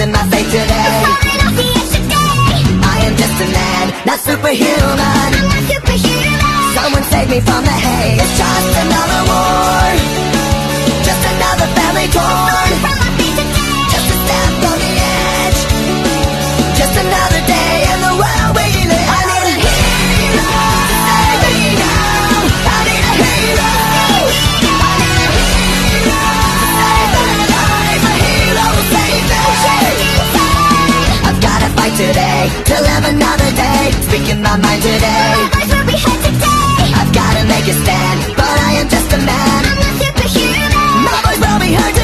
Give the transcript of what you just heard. losing my faith today. I'm falling off the edge today. I am just a man, not superhuman. I'm not superhuman. Someone save me from the haze. It's just another war, just another family torn. Just a step on the edge, just another day in the world we live. I need a hero, save me now. I need a hero. I've gotta fight today to live another day. Speaking my mind today. Where we head today. I've gotta make a stand, but I am just a man. I'm not superhuman. My voice will be heard.